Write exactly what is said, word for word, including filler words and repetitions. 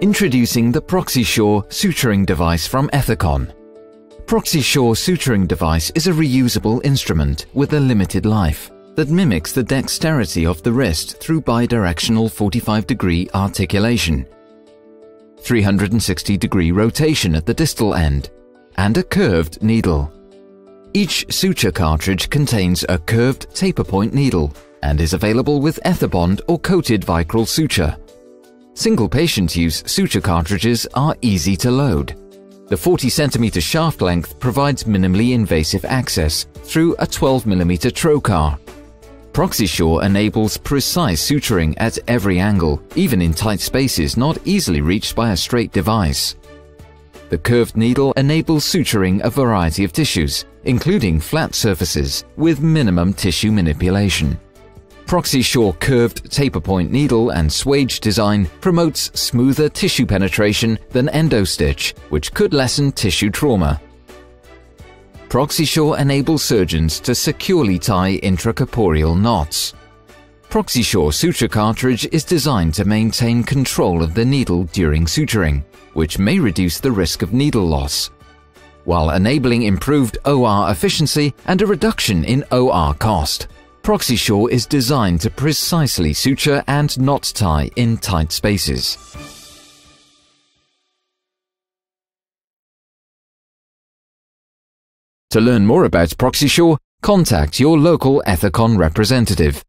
Introducing the Proxisure suturing device from Ethicon. Proxisure suturing device is a reusable instrument with a limited life that mimics the dexterity of the wrist through bidirectional forty-five degree articulation, three hundred sixty degree rotation at the distal end, and a curved needle. Each suture cartridge contains a curved taper point needle and is available with Ethibond or coated Vicryl suture. Single patient use suture cartridges are easy to load. The forty centimeter shaft length provides minimally invasive access through a twelve millimeter trocar. Proxisure enables precise suturing at every angle, even in tight spaces not easily reached by a straight device. The curved needle enables suturing a variety of tissues, including flat surfaces, with minimum tissue manipulation. Proxisure curved taper point needle and swage design promotes smoother tissue penetration than Endo Stitch, which could lessen tissue trauma. Proxisure enables surgeons to securely tie intracorporeal knots. Proxisure suture cartridge is designed to maintain control of the needle during suturing, which may reduce the risk of needle loss, while enabling improved O R efficiency and a reduction in O R cost. Proxisure is designed to precisely suture and knot tie in tight spaces. To learn more about Proxisure, contact your local Ethicon representative.